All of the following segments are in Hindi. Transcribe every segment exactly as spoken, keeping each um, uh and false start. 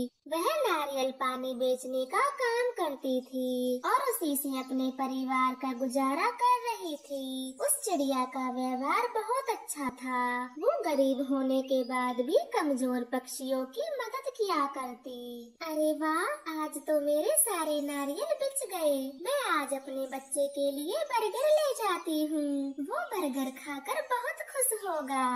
वह नारियल पानी बेचने का काम करती थी और उसी से अपने परिवार का गुजारा कर रही थी। उस चिड़िया का व्यवहार बहुत अच्छा था। वो गरीब होने के बाद भी कमजोर पक्षियों की मदद किया करती। अरे वाह, आज तो मेरे सारे नारियल बिच गए। मैं आज अपने बच्चे के लिए बर्गर ले जाती हूँ, वो बर्गर खाकर बहुत खुश होगा।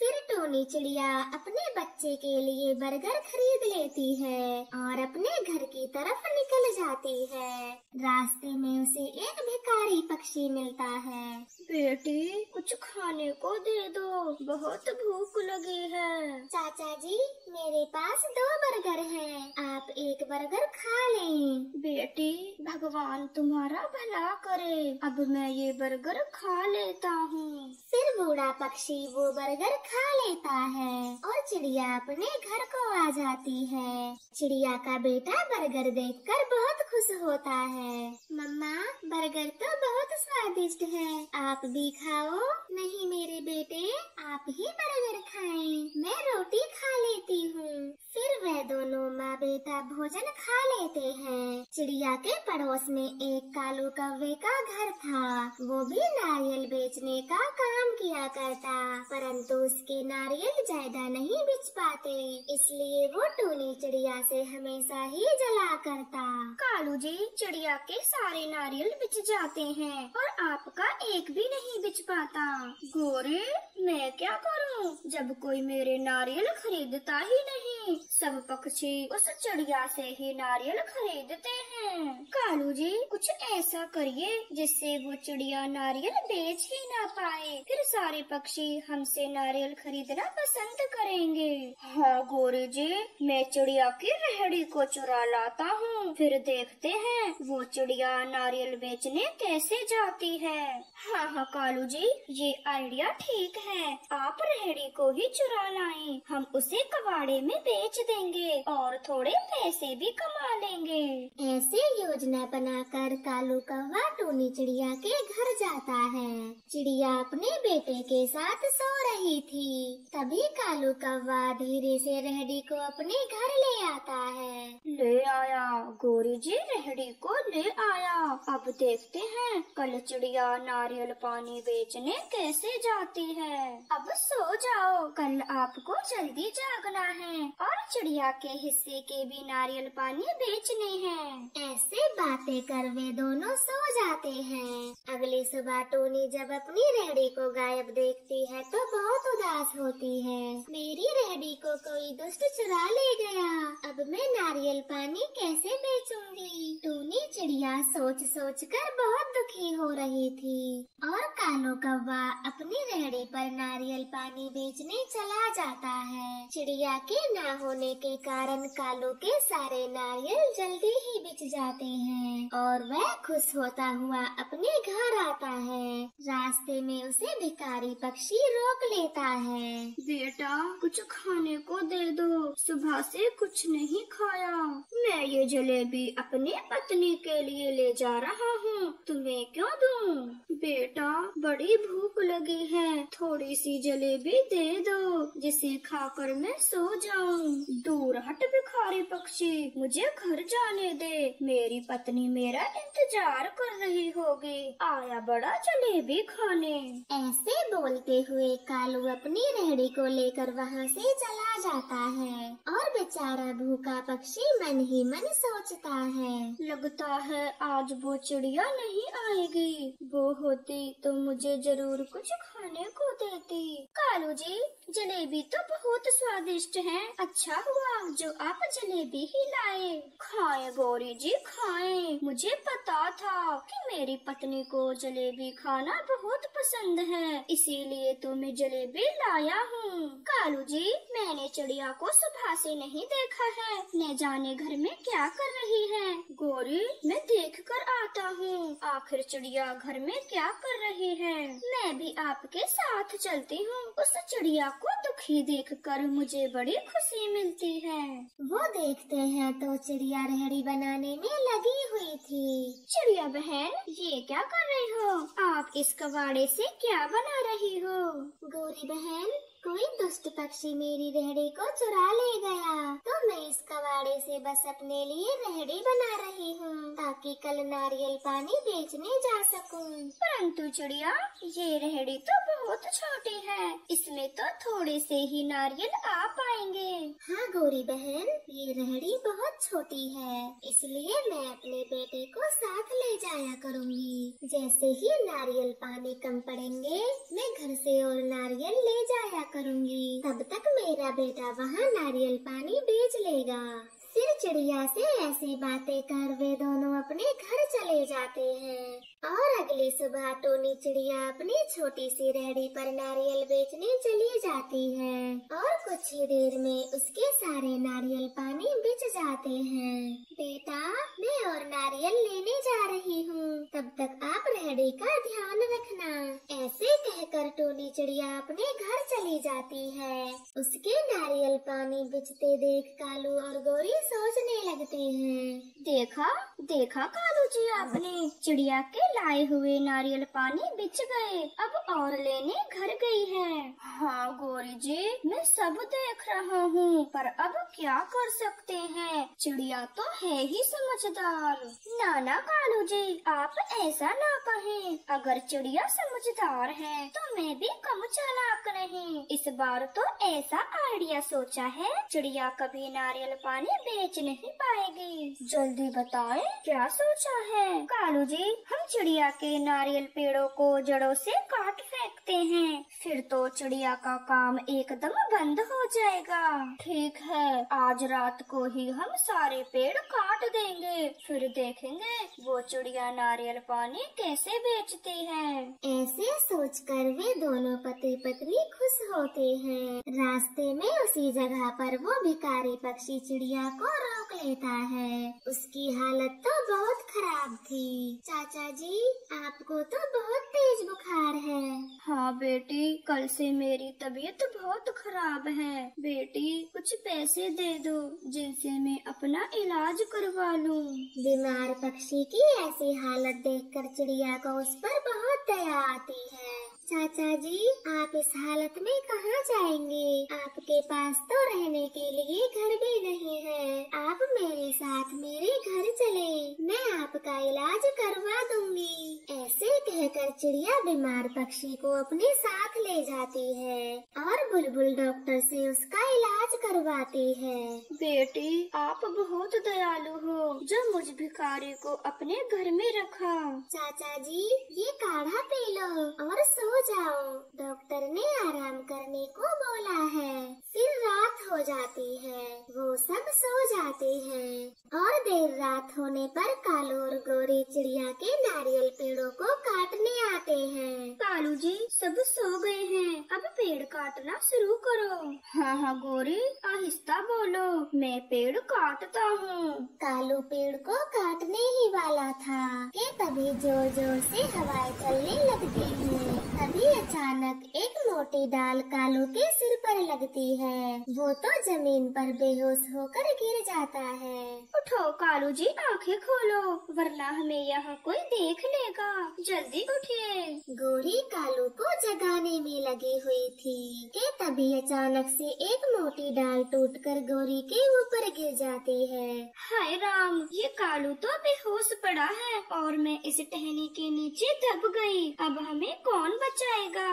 फिर टोनी चिड़िया अपने बच्चे के लिए बर्गर खरीद लेती है और अपने घर की तरफ निकल जाती है। रास्ते में उसे एक भिखारी पक्षी मिलता है। बेटी, कुछ खाने को दे दो, बहुत भूख लगी है। चाचा जी, मेरे पास दो बर्गर हैं, आप एक बर्गर खा लें। बेटी, भगवान तुम्हारा भला करे, अब मैं ये बर्गर खा लेता हूँ। फिर बूढ़ा पक्षी वो बर्गर खा लेता है और चिड़िया अपने घर को आ जाती है। चिड़िया का बेटा बर्गर देखकर बहुत खुश होता है। मम्मा, बर्गर तो बहुत स्वादिष्ट है, आप भी खाओ। नहीं मेरे बेटे, आप ही बर्गर खाएं, मैं रोटी खा लेती हूँ। फिर वे दोनों माँ बेटा भोजन खा लेते हैं। चिड़िया के पड़ोस में एक कालू कौवे का घर था। वो भी नारियल बेचने का काम किया करता, परंतु उसके नारियल ज्यादा नहीं बिच पाते, इसलिए वो टोनी चिड़िया से हमेशा ही जला करता। कालू जी, चिड़िया के सारे नारियल बिच जाते हैं और आपका एक भी नहीं बिच पाता। गोरे, मैं क्या करूं? जब कोई मेरे नारियल खरीदता ही नहीं, सब पक्षी उस चिड़िया से ही नारियल खरीदते हैं। कालू जी, कुछ ऐसा करिए जिससे वो चिड़िया नारियल बेच ही ना पाए, फिर सारे पक्षी हमसे नारियल खरीदना पसंद करेंगे। हाँ गोरे जी, मैं चिड़िया की रेहड़ी को चुरा लाता हूँ, फिर देखते हैं वो चिड़िया नारियल बेचने कैसे जाती है। हाँ हाँ कालू जी, ये आइडिया ठीक है, आप रेहड़ी को ही चुरा लाएं, हम उसे कबाड़े में बेच देंगे और थोड़े पैसे भी कमा लेंगे। ऐसे योजना बनाकर कालू कौवा टोनी चिड़िया के घर जाता है। चिड़िया अपने बेटे के साथ सो रही थी। तभी कालू कौवा धीरे से रेहड़ी को अपने घर ले आता है। ले आया गोरी जी, रेहड़ी को ले आया। अब देखते हैं कल चिड़िया नारियल पानी बेचने कैसे जाती है। अब सो जाओ, कल आपको जल्दी जागना है और चिड़िया के हिस्से के भी नारियल पानी बेचने हैं। ऐसे बातें कर वे दोनों सो जाते हैं। अगली सुबह टोनी जब अपनी रेहड़ी को गायब देखती है तो बहुत उदास होती है। मेरी रेहड़ी को कोई दुष्ट चुरा ले गया, अब मैं नारियल पानी कैसे बेचूंगी? टोनी चिड़िया सोच सोच कर बहुत दुखी हो रही थी और कालू कौवा अपनी रेहड़ी पर नारियल पानी बेचने चला जाता है। चिड़िया के ना होने के कारण कालू के सारे नारियल जल्दी ही बिच जाते हैं और वह खुश होता हुआ अपने घर आता है। रास्ते में उसे भिखारी पक्षी रोक लेता है। बेटा, कुछ खाने को दे दो, सुबह से कुछ नहीं खाया। मैं ये जलेबी अपने पत्नी के लिए ले जा रहा हूँ, तुम्हें क्यों दूँ? बेटा, बड़ी भूख लगी है, थोड़ी सी जलेबी दे दो जिसे खाकर मैं सो जाऊँ। दूर हट भिखारी पक्षी, मुझे घर जाने दे, मेरी पत्नी मेरा इंतजार कर रही होगी। आया बड़ा जलेबी खाने। ऐसे बोलते हुए कालू अपनी रेहड़ी को लेकर वहाँ से चला जाता है और बेचारा भूखा पक्षी मन ही मन सोचता है, लगता है आज वो चिड़िया नहीं आएगी, वो होती तो मुझे जरूर कुछ खाने को देती। कालू जी, जलेबी तो बहुत स्वादिष्ट है, अच्छा हुआ जो आप जलेबी ही लाए। खाएं गौरी जी, खाएं, मुझे पता था कि मेरी पत्नी को जलेबी खाना बहुत पसंद है, इसीलिए तो मैं जलेबी लाया हूँ। कालू जी, मैंने चिड़िया को सुबह से नहीं देखा है, न जाने घर में क्या कर रही है। गोरी, मैं देख कर आता हूँ, आखिर चिड़िया घर में क्या कर रही है। मैं भी आपके साथ चलती हूँ, उस चिड़िया को दुखी देखकर मुझे बड़ी खुशी मिलती है। वो देखते हैं तो चिड़िया रेहड़ी बनाने में लगी हुई थी। चिड़िया बहन, ये क्या कर रही हो आप? इस कबाड़े से क्या बना रही हो? गोरी बहन, कोई दुष्ट पक्षी मेरी रेहड़ी को चुरा ले गया तो मैं इस कबाड़े से बस अपने लिए रेहड़ी बना रही हूँ ताकि कल नारियल पानी बेचने जा सकूँ। परंतु चिड़िया, ये रेहड़ी तो बहुत छोटी है, इसमें तो थोड़े से ही नारियल आ पाएंगे। हाँ गोरी बहन, ये रेहड़ी बहुत छोटी है, इसलिए मैं अपने बेटे को साथ ले जाया करूँगी। जैसे ही नारियल पानी कम पड़ेंगे, मैं घर से और नारियल ले जाया करूँगी। तब तक मेरा बेटा वहाँ नारियल पानी बेच लेगा। फिर चिड़िया से ऐसी बातें कर वे दोनों अपने घर चले जाते हैं। और अगली सुबह टोनी चिड़िया अपनी छोटी सी रेहड़ी पर नारियल बेचने चली जाती है और कुछ ही देर में उसके सारे नारियल पानी बिच जाते हैं। बेटा, मैं और नारियल लेने जा रही हूँ, तब तक आप रेहड़ी का ध्यान रखना। ऐसे कहकर टोनी चिड़िया अपने घर चली जाती है। उसके नारियल पानी बिचते देख कालू और गोरी सोचने लगते हैं। देखा देखा कालू जी, आपने चिड़िया के लाए हुए नारियल पानी बिच गए, अब और लेने घर गई है। हाँ गोरी जी, मैं सब देख रहा हूँ, पर अब क्या कर सकते हैं, चिड़िया तो है ही समझदार। ना ना कालू जी, आप ऐसा ना कहें, अगर चिड़िया समझदार है तो मैं भी कम चालाक नहीं। इस बार तो ऐसा आइडिया सोचा है, चिड़िया कभी नारियल पानी बेच नहीं पाएगी। जल्दी बताएं, क्या सोचा है? कालू जी, हम चिड़िया के नारियल पेड़ों को जड़ों से काट फेंकते हैं, फिर तो चिड़िया का काम एकदम बंद हो जाएगा। ठीक है, आज रात को ही हम सारे पेड़ काट देंगे, फिर देखेंगे वो चिड़िया नारियल पानी कैसे बेचती है। ऐसे सोचकर वे दोनों पति पत्नी खुश होते हैं। रास्ते में उसी जगह पर वो भिखारी पक्षी चिड़िया को रोक लेता है। उसकी हालत तो बहुत खराब थी। चाचा जी, आपको तो बहुत तेज बुखार है। हाँ बेटी, कल से मेरी तबीयत बहुत खराब है। बेटी, कुछ पैसे दे दो जिनसे मैं अपना इलाज करवा लूँ। बीमार पक्षी की ऐसी हालत देखकर चिड़िया को उस पर बहुत दया आती है। चाचा जी, आप इस हालत में कहाँ जाएंगे? आपके पास तो रहने के लिए घर भी नहीं है। आप मेरे साथ मेरे घर चले, मैं आपका इलाज करवा दूंगी। ऐसे कहकर चिड़िया बीमार पक्षी को अपने साथ ले जाती है और बुलबुल डॉक्टर से उसका इलाज करवाती है। बेटी, आप बहुत दयालु हो जो मुझ भिखारी को अपने घर में रखा। चाचा जी, ये काढ़ा पी लो और सो जाओ, डॉक्टर ने आराम करने को बोला है। फिर रात हो जाती है, वो सब सो जाते हैं और देर रात होने पर कालू और गोरी चिड़िया के नारियल पेड़ों को काटने आते हैं। कालू जी, सब सो गए हैं, अब पेड़ काटना शुरू करो। हाँ हाँ गोरी, आहिस्ता बोलो, मैं पेड़ काटता हूँ। कालू पेड़ को काटने ही वाला था कि तभी जोर जोर से हवाएं चलने लगती है। तभी अचानक एक मोटी डाल कालू के सिर पर लगती है, वो तो जमीन पर बेहोश होकर गिर जाता है। उठो कालू जी, आंखें खोलो, वरना हमें यहाँ कोई देख लेगा, जल्दी उठिए। गोरी कालू को जगाने में लगी हुई थी कि तभी अचानक से एक मोटी डाल टूटकर गोरी के ऊपर गिर जाती है। हाय राम, ये कालू तो बेहोश पड़ा है और मैं इस टहनी के नीचे दब गई, अब हमें कौन बचाएगा?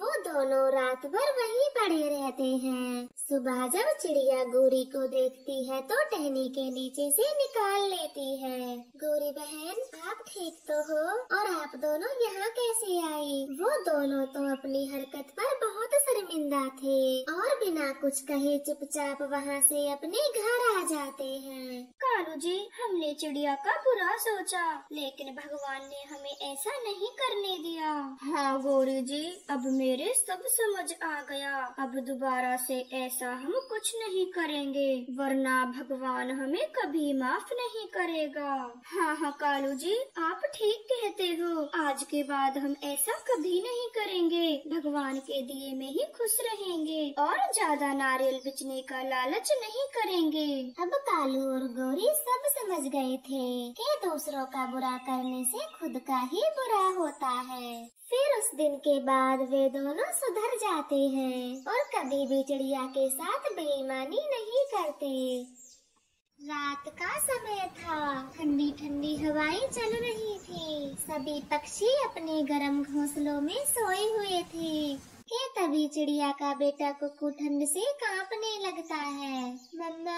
वो दोनों रात भर वहीं पड़े रहते हैं। सुबह जब चिड़िया गोरी को देखती है तो टहनी के नीचे से निकाल लेती है। गोरी बहन, आप ठीक तो हो? और आप दोनों यहाँ कैसे आई? वो दोनों तो अपनी हरकत पर बहुत शर्मिंदा थे और बिना कुछ कहे चुपचाप वहाँ से अपने घर आ जाते हैं। कालू जी, हमने चिड़िया का बुरा सोचा, लेकिन भगवान ने हमें ऐसा नहीं करने दिया। हाँ गोरी जी, अब मेरे सब समझ आ गया, अब दोबारा से ऐसा हम कुछ नहीं करेंगे, वरना भगवान हमें कभी माफ नहीं करेगा। हाँ हाँ कालू जी, आप ठीक कहते हो, आज के बाद हम ऐसा कभी नहीं करेंगे, भगवान के दिए में ही खुश रहेंगे और ज्यादा नारियल बेचने का लालच नहीं करेंगे। अब कालू और गोरी सब समझ गए थे कि दूसरों का बुरा करने से खुद का ही बुरा होता है। फिर उस दिन के बाद वे दोनों सुधर जाते हैं और कभी भी चिड़िया के साथ बेईमानी नहीं करते। रात का समय था। ठंडी ठंडी हवाएं चल रही थी। सभी पक्षी अपने गर्म घोंसलों में सोए हुए थे कि तभी चिड़िया का बेटा कुकू ठंड से कांपने लगता है। मम्मा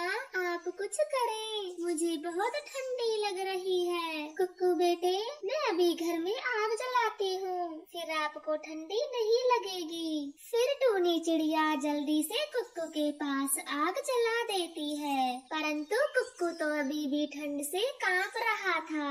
आप कुछ करें, मुझे बहुत ठंडी लग रही है। कुकू बेटे मैं अभी घर में आग जलाती हूँ, फिर आपको ठंडी नहीं लगेगी। फिर टूनी चिड़िया जल्दी से कुकू के पास आग जला देती है, परंतु कुकू तो अभी भी ठंड से कांप रहा था।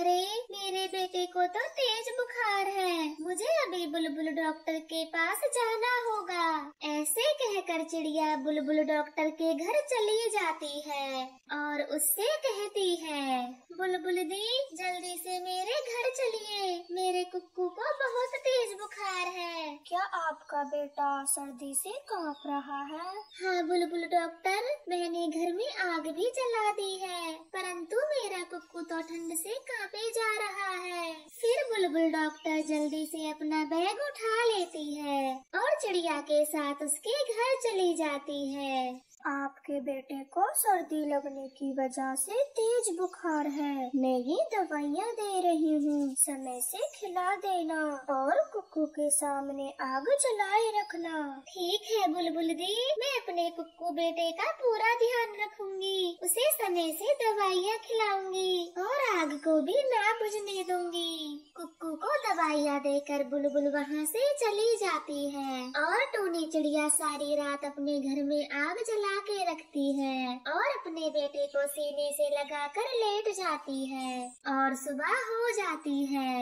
अरे मेरे बेटे को तो तेज बुखार है, मुझे अभी बुलबुल डॉक्टर के पास जाना होगा। ऐसे कहकर चिड़िया बुलबुल डॉक्टर के घर चली जाती है और उससे कहती है, बुलबुल दी जल्दी से मेरे घर चलिए, मेरे कुक्कू को बहुत तेज बुखार है। क्या आपका बेटा सर्दी से कांप रहा है? हाँ बुलबुल डॉक्टर, मैंने घर में आग भी जला दी है, परंतु मेरा कुक्कू तो ठंड से कांपे जा रहा है। फिर बुलबुल डॉक्टर जल्दी से अपना बैग उठा लेती है और चिड़िया के साथ उसके घर चली जाती है। आपके बेटे को सर्दी लगने की वजह से तेज बुखार है, मैं ये दवाइयाँ दे रही हूँ, समय से खिला देना और कुक्कू के सामने आग जलाए रखना। ठीक है बुलबुल दी, मैं अपने कुक्कू बेटे का पूरा ध्यान रखूंगी, उसे समय से दवाइयाँ खिलाऊंगी और आग को भी ना बुझने दूंगी। कुक्कू को दवाइयाँ देकर बुलबुल वहाँ से चली जाती है और टूनी चिड़िया सारी रात अपने घर में आग जला के रखती है और अपने बेटे को सीने से लगाकर लेट जाती है और सुबह हो जाती है।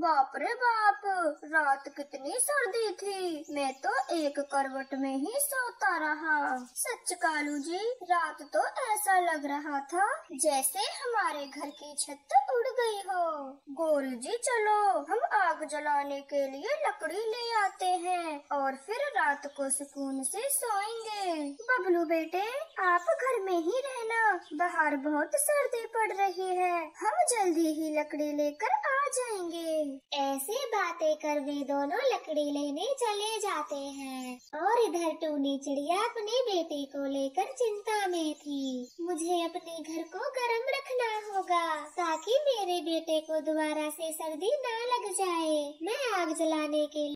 बाप रे बाप, रात कितनी सर्दी थी, मैं तो एक करवट में ही सोता रहा। सच कालू जी, रात तो ऐसा लग रहा था जैसे हमारे घर की छत उड़ गई हो। गोलू जी चलो हम आग जलाने के लिए लकड़ी ले आते हैं और फिर रात को सुकून से सोएंगे। बबलू बेटे आप घर में ही रहना, बाहर बहुत सर्दी पड़ रही है, हम जल्दी ही लकड़ी लेकर आ जाएंगे। ऐसे बातें कर वे दोनों लकड़ी लेने चले जाते हैं और इधर टूनी चिड़िया अपने बेटे को लेकर चिंता में थी। मुझे अपने घर को गर्म रखना होगा ताकि मेरे बेटे को दोबारा से सर्दी ना लग जाए। मैं आग जलाने के लिए